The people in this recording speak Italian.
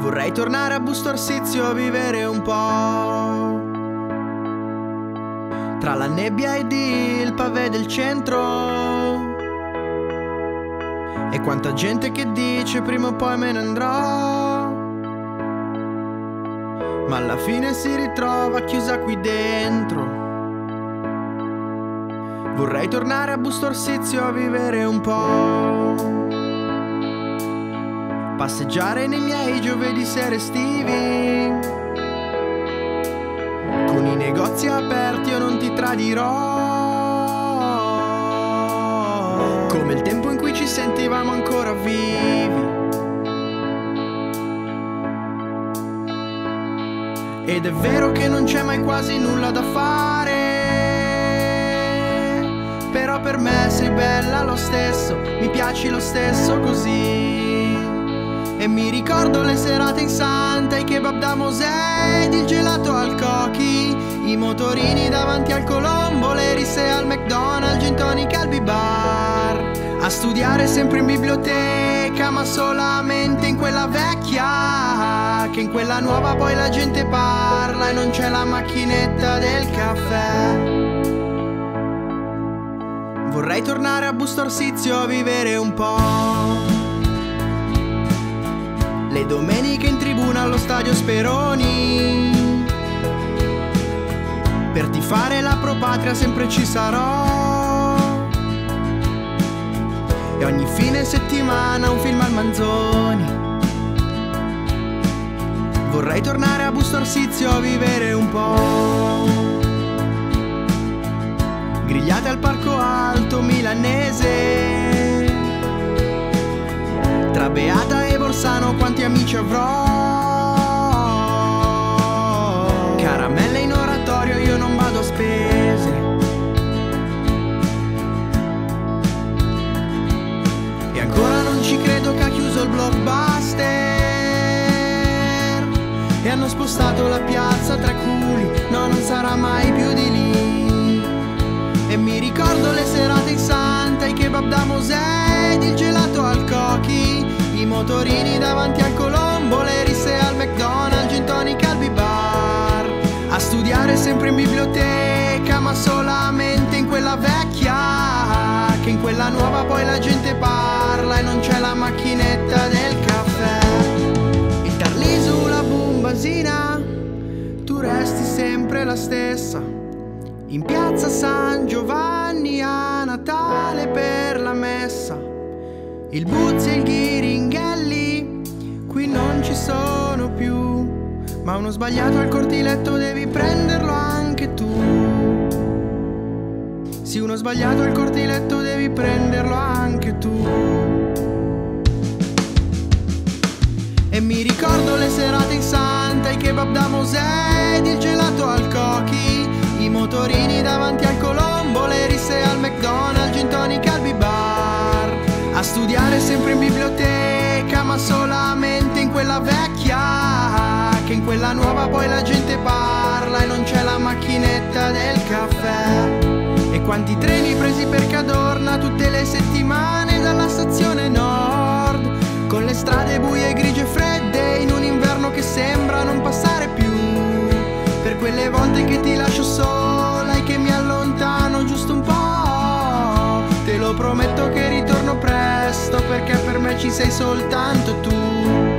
Vorrei tornare a Busto Arsizio a vivere un po' tra la nebbia ed il pavé del centro. E quanta gente che dice prima o poi me ne andrò, ma alla fine si ritrova chiusa qui dentro. Vorrei tornare a Busto Arsizio a vivere un po', passeggiare nei miei giovedì sera estivi, con i negozi aperti io non ti tradirò, come il tempo in cui ci sentivamo ancora vivi. Ed è vero che non c'è mai quasi nulla da fare, però per me sei bella lo stesso, mi piaci lo stesso così. E mi ricordo le serate in Santa, i kebab da Mosè ed il gelato al Koki, i motorini davanti al Colombo, le risse al Mc Donald, gin tonic al B Bar. A studiare sempre in biblioteca, ma solamente in quella vecchia, che in quella nuova poi la gente parla e non c'è la macchinetta del caffè. Vorrei tornare a Busto Arsizio a vivere un po', le domeniche in tribuna allo stadio Speroni, per tifare la Pro Patria sempre ci sarò, e ogni fine settimana un film al Manzoni. Vorrei tornare a Busto Arsizio a vivere un po', grigliate al Parco Alto Milanese, tra Beata e Borsano quanti amici avrò, caramelle in oratorio io non vado a spese. E ancora non ci credo che ha chiuso il Blockbuster e hanno spostato la piazza Tre Culi, no, non sarà mai più di lì. E mi ricordo le serate in Santa, i kebab da Mosè ed il gelato al Koki, i motorini davanti al Colombo, le risse al Mc Donald, gin tonic al B Bar. A studiare sempre in biblioteca, ma solamente in quella vecchia, che in quella nuova poi la gente parla e non c'è la macchinetta del caffè. Il Tarlisu, la Bumbasina, tu resti sempre la stessa. In piazza San Giovanni a Natale per la messa, il Buzzi e il Ghiringhelli qui non ci sono più, ma uno sbagliato al Cortiletto devi prenderlo anche tu. Sì, uno sbagliato al Cortiletto devi prenderlo anche tu. E mi ricordo le serate in Santa, i kebab da Mosè ed il gelato al Koki, i motorini davanti al Colombo, le risse al Mc Donald, gin tonic al B Bar. A studiare sempre in biblioteca, ma solamente in quella vecchia, che in quella nuova poi la gente parla e non c'è la macchinetta del caffè. E quanti treni presi per Cadorna tutte le settimane dalla stazione nord, con le strade buie, grigie e fredde in un inverno che sembra non passare più. Per quelle volte che ti lascio sola e che mi allontano giusto un po', te lo prometto che ritorno presto, perché per me ci sei soltanto tu.